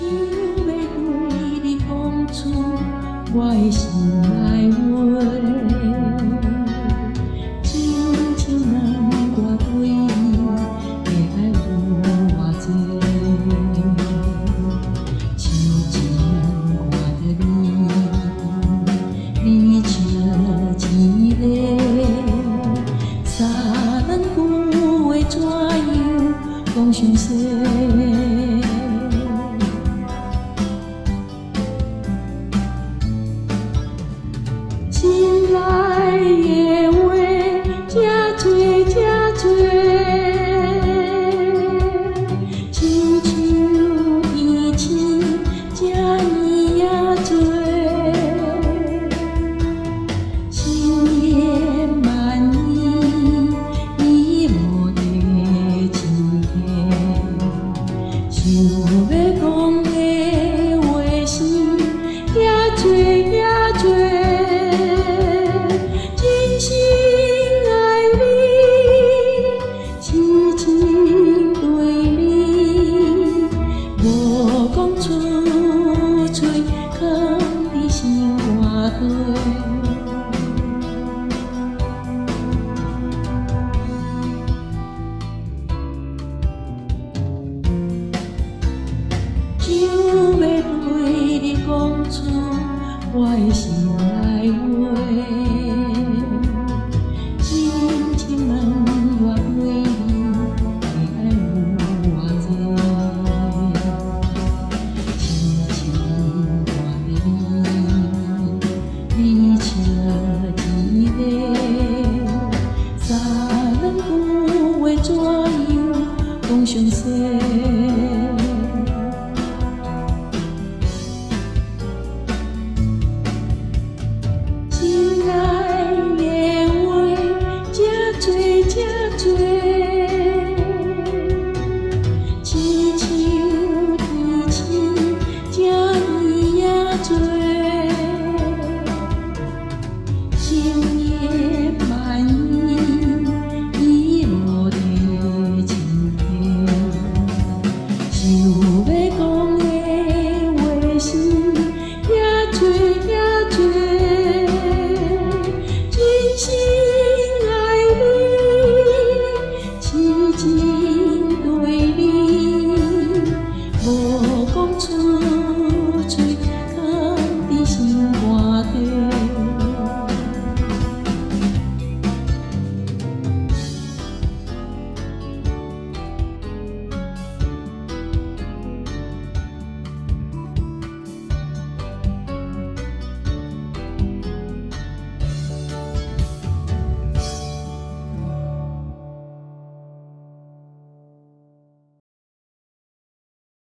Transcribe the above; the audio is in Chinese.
相随。